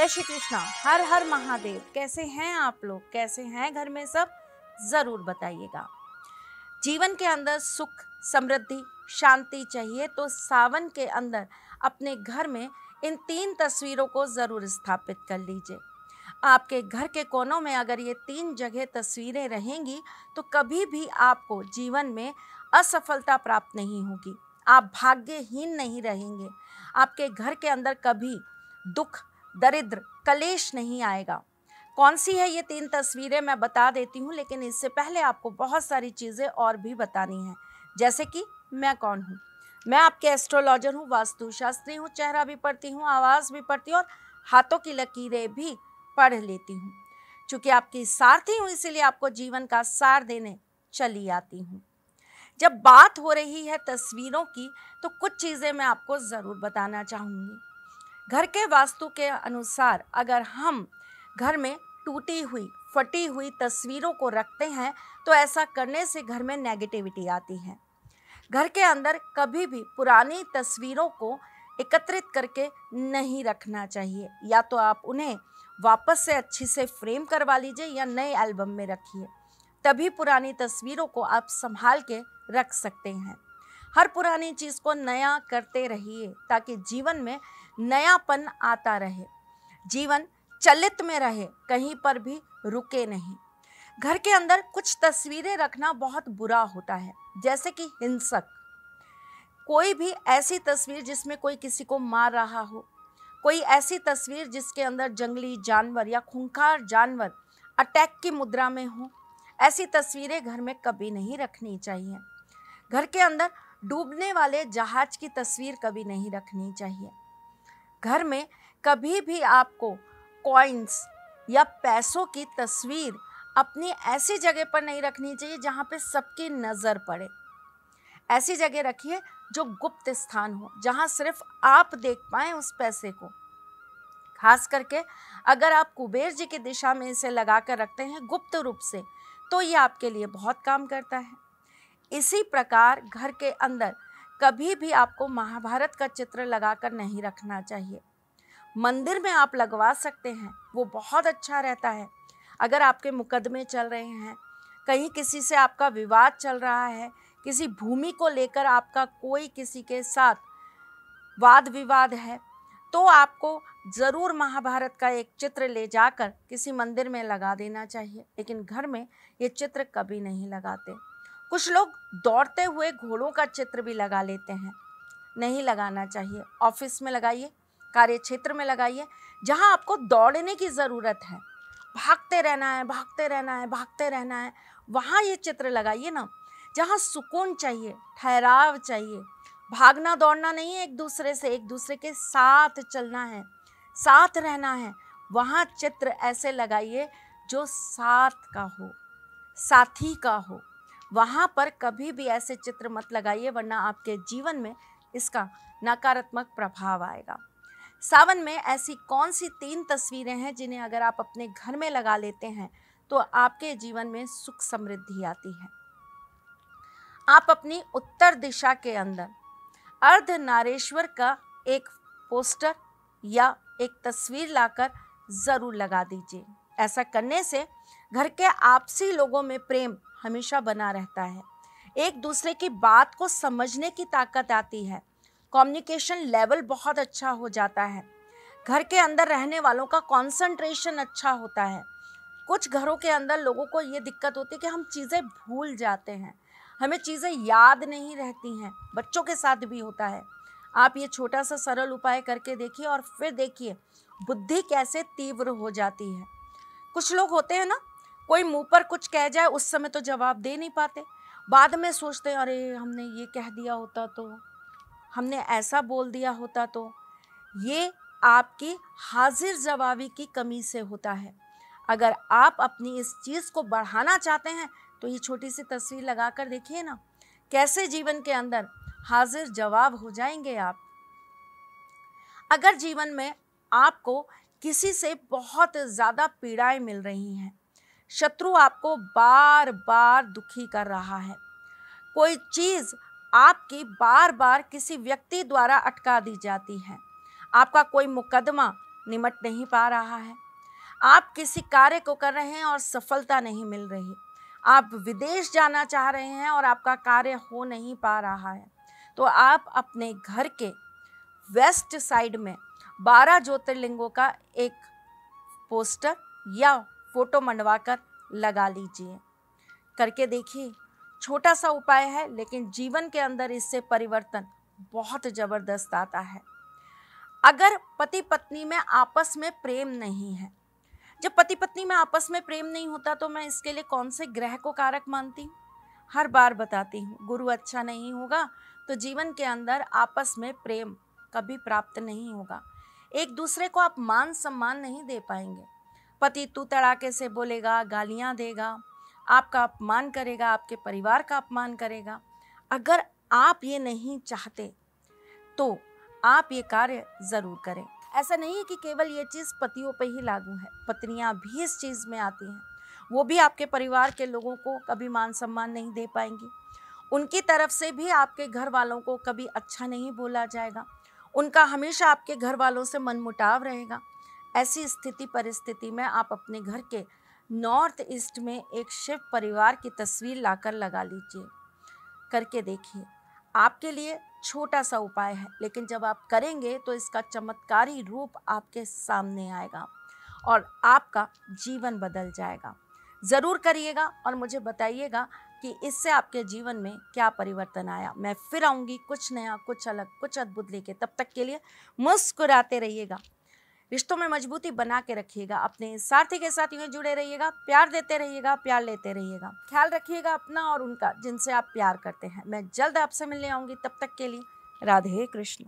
जय श्री कृष्ण, हर हर महादेव। कैसे हैं आप लोग, कैसे हैं घर में सब, ज़रूर बताइएगा। जीवन के अंदर सुख, समृद्धि, शांति चाहिए तो सावन के अंदर अपने घर में इन तीन तस्वीरों को ज़रूर स्थापित कर लीजिए। आपके घर के कोनों में अगर ये तीन जगह तस्वीरें रहेंगी तो कभी भी आपको जीवन में असफलता प्राप्त नहीं होगी, आप भाग्यहीन नहीं रहेंगे, आपके घर के अंदर कभी दुख, दरिद्र, कलेश नहीं आएगा। कौन सी है ये तीन तस्वीरें मैं बता देती हूँ, लेकिन इससे पहले आपको बहुत सारी चीज़ें और भी बतानी हैं, जैसे कि मैं कौन हूँ। मैं आपके एस्ट्रोलॉजर हूँ, वास्तुशास्त्री हूँ, चेहरा भी पढ़ती हूँ, आवाज़ भी पढ़ती हूँ और हाथों की लकीरें भी पढ़ लेती हूँ। चूँकि आपकी सारथी हूँ इसीलिए आपको जीवन का सार देने चली आती हूँ। जब बात हो रही है तस्वीरों की तो कुछ चीज़ें मैं आपको ज़रूर बताना चाहूँगी। घर के वास्तु के अनुसार अगर हम घर में टूटी हुई, फटी हुई तस्वीरों को रखते हैं तो ऐसा करने से घर में नेगेटिविटी आती है। घर के अंदर कभी भी पुरानी तस्वीरों को एकत्रित करके नहीं रखना चाहिए, या तो आप उन्हें वापस से अच्छे से फ्रेम करवा लीजिए या नए एल्बम में रखिए, तभी पुरानी तस्वीरों को आप संभाल के रख सकते हैं। हर पुरानी चीज़ को नया करते रहिए ताकि जीवन में नयापन आता रहे, जीवन चलित में रहे, कहीं पर भी रुके नहीं। घर के अंदर कुछ तस्वीरें रखना बहुत बुरा होता है, जैसे कि हिंसक, कोई भी ऐसी तस्वीर जिसमें कोई किसी को मार रहा हो, कोई ऐसी तस्वीर जिसके अंदर जंगली जानवर या खूंखार जानवर अटैक की मुद्रा में हो, ऐसी तस्वीरें घर में कभी नहीं रखनी चाहिए। घर के अंदर डूबने वाले जहाज की तस्वीर कभी नहीं रखनी चाहिए। घर में कभी भी आपको कॉइन्स या पैसों की तस्वीर अपनी ऐसी जगह पर नहीं रखनी चाहिए जहाँ पे सबकी नज़र पड़े। ऐसी जगह रखिए जो गुप्त स्थान हो, जहाँ सिर्फ आप देख पाएँ उस पैसे को। खास करके अगर आप कुबेर जी की दिशा में इसे लगा कर रखते हैं गुप्त रूप से, तो ये आपके लिए बहुत काम करता है। इसी प्रकार घर के अंदर कभी भी आपको महाभारत का चित्र लगाकर नहीं रखना चाहिए। मंदिर में आप लगवा सकते हैं, वो बहुत अच्छा रहता है। अगर आपके मुकदमे चल रहे हैं, कहीं किसी से आपका विवाद चल रहा है, किसी भूमि को लेकर आपका कोई किसी के साथ वाद विवाद है, तो आपको ज़रूर महाभारत का एक चित्र ले जाकर किसी मंदिर में लगा देना चाहिए, लेकिन घर में ये चित्र कभी नहीं लगाते। कुछ लोग दौड़ते हुए घोड़ों का चित्र भी लगा लेते हैं, नहीं लगाना चाहिए। ऑफिस में लगाइए, कार्य क्षेत्र में लगाइए, जहां आपको दौड़ने की ज़रूरत है, भागते रहना है, भागते रहना है, भागते रहना है, वहाँ ये चित्र लगाइए ना। जहाँ सुकून चाहिए, ठहराव चाहिए, भागना दौड़ना नहीं है, एक दूसरे से, एक दूसरे के साथ चलना है, साथ रहना है, वहाँ चित्र ऐसे लगाइए जो साथ का हो, साथी का हो। वहाँ पर कभी भी ऐसे चित्र मत लगाइए, वरना आपके जीवन में इसका नकारात्मक प्रभाव आएगा। सावन में ऐसी कौन सी तीन तस्वीरें हैं जिन्हें अगर आप अपने घर में लगा लेते हैं तो आपके जीवन में सुख, समृद्धि आती है। आप अपनी उत्तर दिशा के अंदर अर्ध नारेश्वर का एक पोस्टर या एक तस्वीर लाकर ज़रूर लगा दीजिए। ऐसा करने से घर के आपसी लोगों में प्रेम हमेशा बना रहता है, एक दूसरे की बात को समझने की ताकत आती है, कम्युनिकेशन लेवल बहुत अच्छा हो जाता है, घर के अंदर रहने वालों का कंसंट्रेशन अच्छा होता है। कुछ घरों के अंदर लोगों को ये दिक्कत होती है कि हम चीज़ें भूल जाते हैं, हमें चीज़ें याद नहीं रहती हैं। बच्चों के साथ भी होता है। आप ये छोटा सा सरल उपाय करके देखिए और फिर देखिए बुद्धि कैसे तीव्र हो जाती है। कुछ लोग होते हैं ना, कोई मुँह पर कुछ कह जाए उस समय तो जवाब दे नहीं पाते, बाद में सोचते हैं अरे हमने ये कह दिया होता तो, हमने ऐसा बोल दिया होता तो। ये आपकी हाजिर जवाबी की कमी से होता है। अगर आप अपनी इस चीज़ को बढ़ाना चाहते हैं तो ये छोटी सी तस्वीर लगा कर देखिए ना, कैसे जीवन के अंदर हाजिर जवाब हो जाएंगे आप। अगर जीवन में आपको किसी से बहुत ज़्यादा पीड़ाएं मिल रही हैं, शत्रु आपको बार बार दुखी कर रहा है, कोई चीज़ आपकी बार बार किसी व्यक्ति द्वारा अटका दी जाती है, आपका कोई मुकदमा निमट नहीं पा रहा है, आप किसी कार्य को कर रहे हैं और सफलता नहीं मिल रही, आप विदेश जाना चाह रहे हैं और आपका कार्य हो नहीं पा रहा है, तो आप अपने घर के वेस्ट साइड में 12 ज्योतिर्लिंगों का एक पोस्टर या फोटो मंडवा कर लगा लीजिए। करके देखिए, छोटा सा उपाय है लेकिन जीवन के अंदर इससे परिवर्तन बहुत ज़बरदस्त आता है। अगर पति पत्नी में आपस में प्रेम नहीं है, जब पति पत्नी में आपस में प्रेम नहीं होता तो मैं इसके लिए कौन से ग्रह को कारक मानती हूँ, हर बार बताती हूँ। गुरु अच्छा नहीं होगा तो जीवन के अंदर आपस में प्रेम कभी प्राप्त नहीं होगा, एक दूसरे को आप मान सम्मान नहीं दे पाएंगे। पति तू तड़ाके से बोलेगा, गालियाँ देगा, आपका अपमान करेगा, आपके परिवार का अपमान करेगा। अगर आप ये नहीं चाहते तो आप ये कार्य ज़रूर करें। ऐसा नहीं है कि केवल ये चीज़ पतियों पे ही लागू है, पत्नियां भी इस चीज़ में आती हैं। वो भी आपके परिवार के लोगों को कभी मान सम्मान नहीं दे पाएंगी, उनकी तरफ से भी आपके घर वालों को कभी अच्छा नहीं बोला जाएगा, उनका हमेशा आपके घर वालों से मनमुटाव रहेगा। ऐसी स्थिति परिस्थिति में आप अपने घर के नॉर्थ ईस्ट में एक शिव परिवार की तस्वीर लाकर लगा लीजिए। करके देखिए, आपके लिए छोटा सा उपाय है लेकिन जब आप करेंगे तो इसका चमत्कारी रूप आपके सामने आएगा और आपका जीवन बदल जाएगा। ज़रूर करिएगा और मुझे बताइएगा कि इससे आपके जीवन में क्या परिवर्तन आया। मैं फिर आऊँगी कुछ नया, कुछ अलग, कुछ अद्भुत लेके। तब तक के लिए मुस्कुराते रहिएगा, रिश्तों में मजबूती बना के रखिएगा, अपने सारथी के साथ यूँ जुड़े रहिएगा, प्यार देते रहिएगा, प्यार लेते रहिएगा। ख्याल रखिएगा अपना और उनका जिनसे आप प्यार करते हैं। मैं जल्द आपसे मिलने आऊँगी, तब तक के लिए राधे कृष्ण।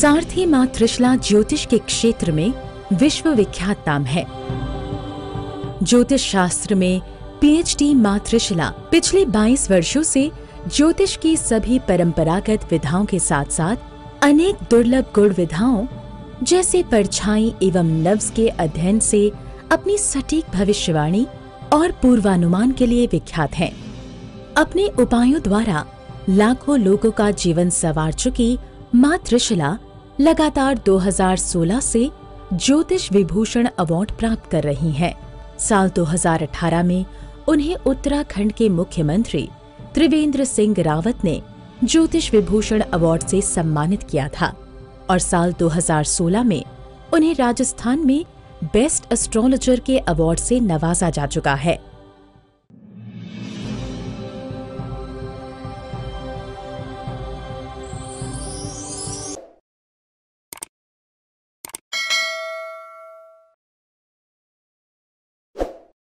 सारथी मातृशिला ज्योतिष के क्षेत्र में विश्व विख्यात नाम है। ज्योतिष शास्त्र में PhD मातृशिला पिछले 22 वर्षों से ज्योतिष की सभी परंपरागत विधाओं के साथ साथ अनेक दुर्लभ गुण विधाओं जैसे परछाई एवं नब्ज के अध्ययन से अपनी सटीक भविष्यवाणी और पूर्वानुमान के लिए विख्यात हैं। अपने उपायों द्वारा लाखों लोगों का जीवन संवार चुकी मातृशिला लगातार 2016 से ज्योतिष विभूषण अवार्ड प्राप्त कर रही हैं। साल 2018 में उन्हें उत्तराखंड के मुख्यमंत्री त्रिवेंद्र सिंह रावत ने ज्योतिष विभूषण अवार्ड से सम्मानित किया था और साल 2016 में उन्हें राजस्थान में बेस्ट एस्ट्रोलॉजर के अवार्ड से नवाजा जा चुका है।